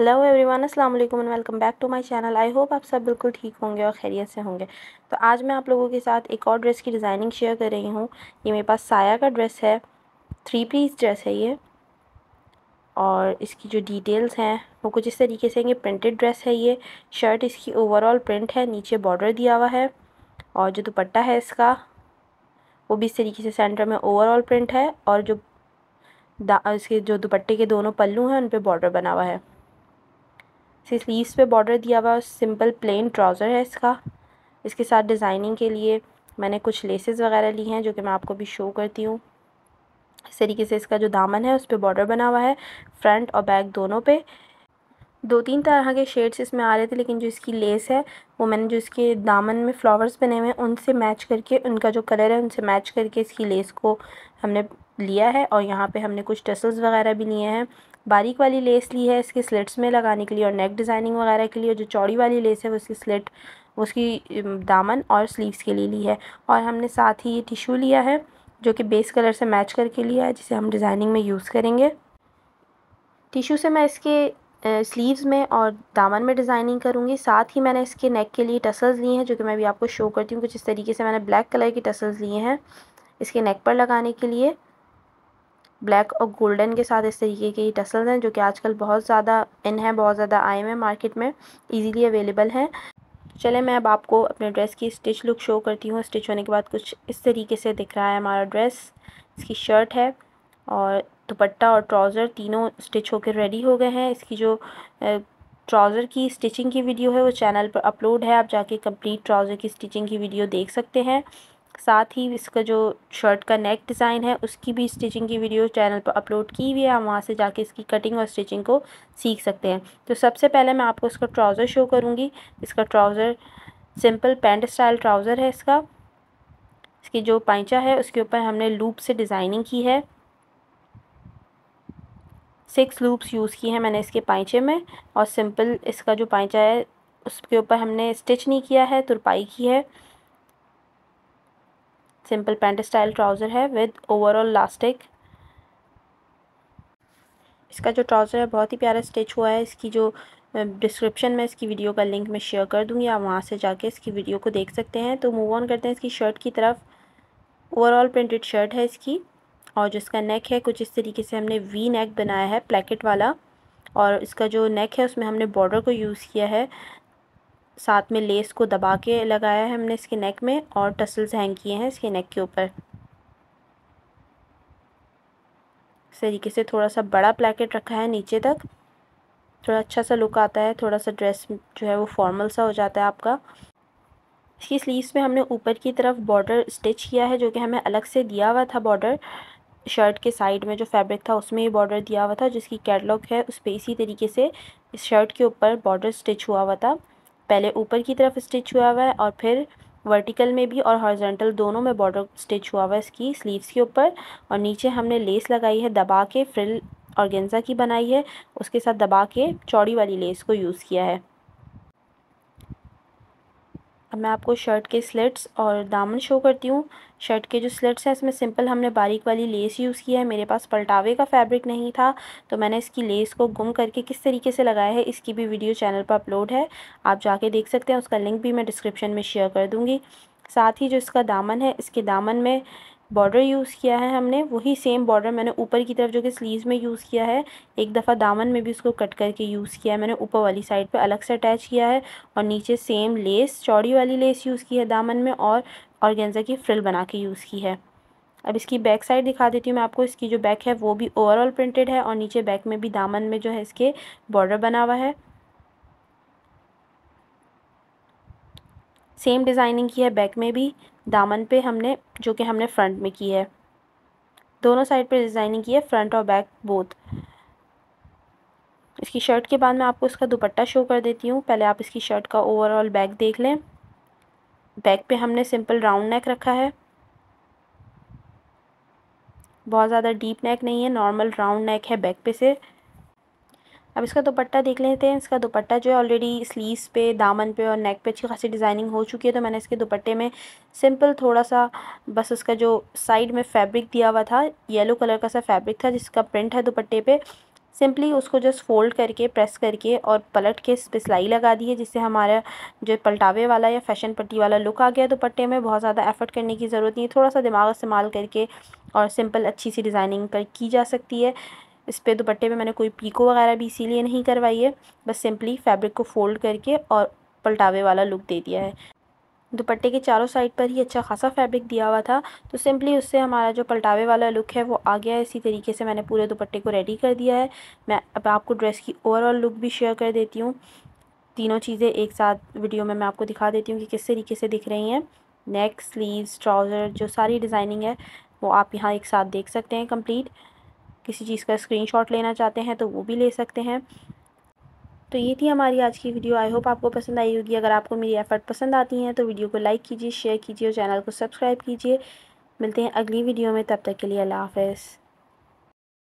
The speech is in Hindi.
हेलो एवरीवन, अस्सलाम वालेकुम and welcome back to my channel. I hope आप सब बिल्कुल ठीक होंगे और खैरियत से होंगे। तो आज मैं आप लोगों के साथ एक और ड्रेस की डिज़ाइनिंग शेयर कर रही हूँ। ये मेरे पास साया का ड्रेस है, थ्री पीस ड्रेस है ये, और इसकी जो डिटेल्स हैं वो कुछ इस तरीके से हैं। ये प्रिंटेड ड्रेस है, ये शर्ट इसकी ओवरऑल प्रिंट है, नीचे बॉर्डर दिया हुआ है, और जो दुपट्टा है इसका वो भी इस तरीके से सेंटर में ओवरऑल प्रिंट है, और जो इसके जो दुपट्टे के दोनों पल्लू हैं उन पर बॉर्डर बना हुआ है। इस स्लीव्स पे बॉर्डर दिया हुआ, सिंपल प्लेन ट्राउज़र है इसका। इसके साथ डिज़ाइनिंग के लिए मैंने कुछ लेसेस वगैरह ली हैं जो कि मैं आपको भी शो करती हूँ। इस तरीके से इसका जो दामन है उस पे बॉर्डर बना हुआ है, फ्रंट और बैक दोनों पे। दो तीन तरह के शेड्स इसमें आ रहे थे, लेकिन जो इसकी लेस है वो मैंने जो इसके दामन में फ्लावर्स बने हुए हैं उनसे मैच करके, उनका जो कलर है उनसे मैच करके इसकी लेस को हमने लिया है। और यहाँ पे हमने कुछ टसल्स वगैरह भी लिए हैं। बारीक वाली लेस ली है इसके स्लिट्स में लगाने के लिए और नेक डिज़ाइनिंग वगैरह के लिए, और जो चौड़ी वाली लेस है वो उसकी स्लिट, उसकी दामन और स्लीव्स के लिए ली है। और हमने साथ ही ये टिशू लिया है जो कि बेस कलर से मैच करके लिया है, जिसे हम डिज़ाइनिंग में यूज़ करेंगे। टिशू से मैं इसके स्लीव्स में और दामन में डिज़ाइनिंग करूँगी। साथ ही मैंने इसके नेक के लिए टसल्स लिए हैं जो कि मैं भी आपको शो करती हूँ। कुछ इस तरीके से मैंने ब्लैक कलर के टसल्स लिए हैं इसके नेक पर लगाने के लिए। ब्लैक और गोल्डन के साथ इस तरीके के टसल्स हैं जो कि आजकल बहुत ज़्यादा इन हैं, बहुत ज़्यादा आए हुए हैं मार्केट में, इजीली अवेलेबल हैं। चले मैं अब आपको अपने ड्रेस की स्टिच लुक शो करती हूँ। स्टिच होने के बाद कुछ इस तरीके से दिख रहा है हमारा ड्रेस। इसकी शर्ट है और दुपट्टा और ट्राउज़र तीनों स्टिच होकर रेडी हो गए हैं। इसकी जो ट्राउज़र की स्टिचिंग की वीडियो है वो चैनल पर अपलोड है, आप जाके कंप्लीट ट्राउज़र की स्टिचिंग की वीडियो देख सकते हैं। साथ ही इसका जो शर्ट का नेक डिज़ाइन है उसकी भी स्टिचिंग की वीडियो चैनल पर अपलोड की हुई है, आप वहाँ से जाके इसकी कटिंग और स्टिचिंग को सीख सकते हैं। तो सबसे पहले मैं आपको इसका ट्राउज़र शो करूँगी। इसका trouser simple pant style trouser है इसका। इसकी जो पाइचा है उसके ऊपर हमने लूप से डिज़ाइनिंग की है, 6 लूप्स यूज़ की हैं मैंने इसके पाइचे में। और सिंपल इसका जो पाइचा है उसके ऊपर हमने स्टिच नहीं किया है, तुरपाई की है। सिंपल पैंट स्टाइल ट्राउज़र है विद ओवरऑल इलास्टिक। इसका जो ट्राउज़र है बहुत ही प्यारा स्टिच हुआ है। इसकी जो डिस्क्रिप्शन में इसकी वीडियो का लिंक मैं शेयर कर दूँगी, आप वहाँ से जाके इसकी वीडियो को देख सकते हैं। तो मूव ऑन करते हैं इसकी शर्ट की तरफ। ओवरऑल प्रिंटेड शर्ट है इसकी, और जो इसका नेक है कुछ इस तरीके से हमने वी नेक बनाया है, प्लेकेट वाला। और इसका जो नेक है उसमें हमने बॉर्डर को यूज़ किया है, साथ में लेस को दबा के लगाया है हमने इसके नेक में, और टसल्स हैंग किए हैं इसके नेक के ऊपर। इस तरीके से थोड़ा सा बड़ा प्लेकेट रखा है नीचे तक, थोड़ा अच्छा सा लुक आता है, थोड़ा सा ड्रेस जो है वो फॉर्मल सा हो जाता है आपका। इसकी स्लीव्स में हमने ऊपर की तरफ बॉर्डर स्टिच किया है जो कि हमें अलग से दिया हुआ था। बॉर्डर शर्ट के साइड में जो फैब्रिक था उसमें ये बॉर्डर दिया हुआ था, जिसकी कैटलॉग है उस पर इसी तरीके से इस शर्ट के ऊपर बॉर्डर स्टिच हुआ हुआ था। पहले ऊपर की तरफ स्टिच हुआ हुआ है, और फिर वर्टिकल में भी और हॉरिजॉन्टल दोनों में बॉर्डर स्टिच हुआ हुआ है इसकी स्लीव्स के ऊपर। और नीचे हमने लेस लगाई है दबा के, फ्रिल ऑर्गेन्जा की बनाई है, उसके साथ दबा के चौड़ी वाली लेस को यूज़ किया है। अब मैं आपको शर्ट के स्लिट्स और दामन शो करती हूँ। शर्ट के जो स्लिट्स हैं इसमें सिंपल हमने बारीक वाली लेस यूज़ की है। मेरे पास पलटावे का फैब्रिक नहीं था तो मैंने इसकी लेस को गुम करके किस तरीके से लगाया है इसकी भी वीडियो चैनल पर अपलोड है, आप जाके देख सकते हैं। उसका लिंक भी मैं डिस्क्रिप्शन में शेयर कर दूँगी। साथ ही जो इसका दामन है, इसके दामन में बॉर्डर यूज़ किया है हमने, वही सेम बॉर्डर मैंने ऊपर की तरफ जो कि स्लीव्स में यूज़ किया है, एक दफ़ा दामन में भी उसको कट करके यूज़ किया है मैंने। ऊपर वाली साइड पे अलग से अटैच किया है, और नीचे सेम लेस, चौड़ी वाली लेस यूज़ की है दामन में, और ऑर्गेन्जा की फ्रिल बना के यूज़ की है। अब इसकी बैक साइड दिखा देती हूँ मैं आपको। इसकी जो बैक है वो भी ओवरऑल प्रिंटेड है, और नीचे बैक में भी दामन में जो है इसके बॉर्डर बना हुआ है। सेम डिज़ाइनिंग की है बैक में भी, दामन पे हमने जो कि हमने फ्रंट में की है। दोनों साइड पे डिज़ाइनिंग की है, फ्रंट और बैक बोथ। इसकी शर्ट के बाद मैं आपको इसका दुपट्टा शो कर देती हूँ। पहले आप इसकी शर्ट का ओवरऑल बैक देख लें। बैक पे हमने सिंपल राउंड नेक रखा है, बहुत ज़्यादा डीप नेक नहीं है, नॉर्मल राउंड नेक है बैक पे से। अब इसका दुपट्टा देख लेते हैं। इसका दुपट्टा जो है ऑलरेडी स्लीव्स पे, दामन पे और नेक पे अच्छी खासी डिज़ाइनिंग हो चुकी है, तो मैंने इसके दुपट्टे में सिंपल थोड़ा सा बस उसका जो साइड में फैब्रिक दिया हुआ था, येलो कलर का सा फैब्रिक था जिसका प्रिंट है दुपट्टे पे, सिंपली उसको जस्ट फोल्ड करके प्रेस करके और पलट के इस पर सिलाई लगा दी है, जिससे हमारा जो पलटावे वाला या फैशन पट्टी वाला लुक आ गया। तो पट्टे में बहुत ज़्यादा एफर्ट करने की ज़रूरत नहीं है, थोड़ा सा दिमाग इस्तेमाल करके और सिंपल अच्छी सी डिज़ाइनिंग की जा सकती है। इस पे दुपट्टे पे मैंने कोई पीको वगैरह भी इसीलिए नहीं करवाई है, बस सिंपली फैब्रिक को फोल्ड करके और पलटावे वाला लुक दे दिया है। दुपट्टे के चारों साइड पर ही अच्छा खासा फैब्रिक दिया हुआ था, तो सिंपली उससे हमारा जो पलटावे वाला लुक है वो आ गया है। इसी तरीके से मैंने पूरे दुपट्टे को रेडी कर दिया है। मैं अब आपको ड्रेस की ओवरऑल लुक भी शेयर कर देती हूँ। तीनों चीज़ें एक साथ वीडियो में मैं आपको दिखा देती हूँ कि किस तरीके से दिख रही हैं। नेक, स्लीव्स, ट्राउज़र, जो सारी डिज़ाइनिंग है वो आप यहाँ एक साथ देख सकते हैं कम्प्लीट। किसी चीज़ का स्क्रीनशॉट लेना चाहते हैं तो वो भी ले सकते हैं। तो ये थी हमारी आज की वीडियो। आई होप आपको पसंद आई होगी। अगर आपको मेरी एफर्ट पसंद आती हैं तो वीडियो को लाइक कीजिए, शेयर कीजिए और चैनल को सब्सक्राइब कीजिए। मिलते हैं अगली वीडियो में, तब तक के लिए अल्लाह हाफ़िज़।